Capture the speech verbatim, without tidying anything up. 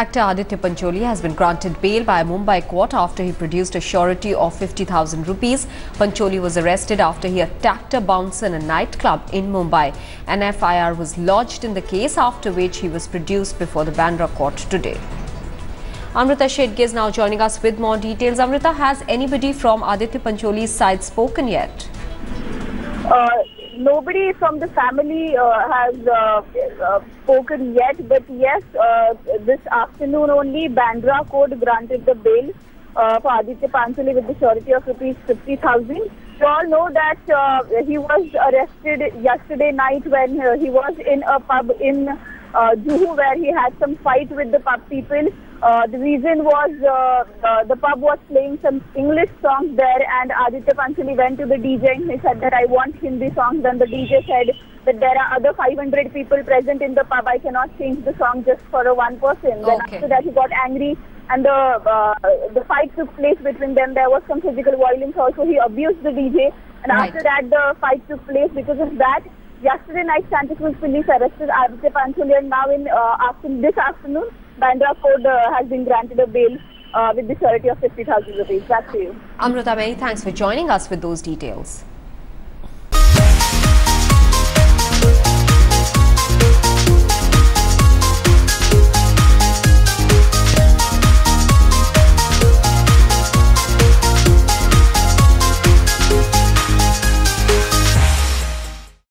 Actor Aditya Pancholi has been granted bail by a Mumbai court after he produced a surety of fifty thousand rupees. Pancholi was arrested after he attacked a bouncer in a nightclub in Mumbai. An F I R was lodged in the case, after which he was produced before the Bandra court today. Amrita Shedge is now joining us with more details. Amrita, has anybody from Aditya Pancholi's side spoken yet? Uh, nobody from the family uh, has uh, uh, spoken yet, but yes, uh, this afternoon only Bandra court granted the bail uh, for Aditya Pancholi with the surety of rupees fifty thousand. You all know that uh, he was arrested yesterday night when uh, he was in a pub in uh, Juhu, where he had some fight with the pub people. Uh, the reason was uh, uh, the pub was playing some English songs there, and Aditya Pancholi went to the D J and he said that I want Hindi songs. Then the D J said that there are other five hundred people present in the pub, I cannot change the song just for a one person. Then okay. After that he got angry and the uh, the fight took place between them. There was some physical violence also. He abused the D J, and right. After that the fight took place. Because of that, yesterday night Santa Cruz police arrested Aditya Pancholi, and now in uh, after this afternoon Bandra court uh, has been granted a bail uh, with the surety of fifty thousand rupees. Back to you. Amrita, many thanks for joining us with those details.